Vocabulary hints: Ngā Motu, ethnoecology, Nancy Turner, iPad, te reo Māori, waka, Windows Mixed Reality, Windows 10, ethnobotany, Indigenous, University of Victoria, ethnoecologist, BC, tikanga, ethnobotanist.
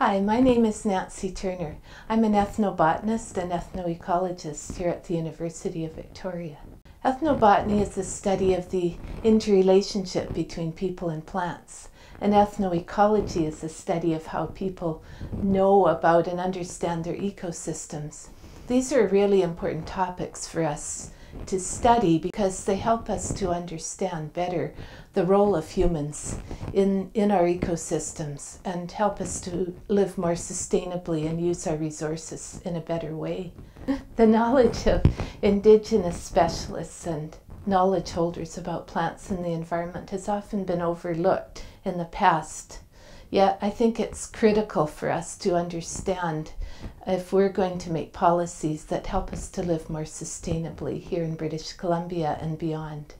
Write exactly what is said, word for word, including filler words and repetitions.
Hi, my name is Nancy Turner. I'm an ethnobotanist and ethnoecologist here at the University of Victoria. Ethnobotany is the study of the interrelationship between people and plants, and ethnoecology is the study of how people know about and understand their ecosystems. These are really important topics for us to study because they help us to understand better the role of humans in, in our ecosystems and help us to live more sustainably and use our resources in a better way. The knowledge of Indigenous specialists and knowledge holders about plants and the environment has often been overlooked in the past. Yet I think it's critical for us to understand if we're going to make policies that help us to live more sustainably here in British Columbia and beyond.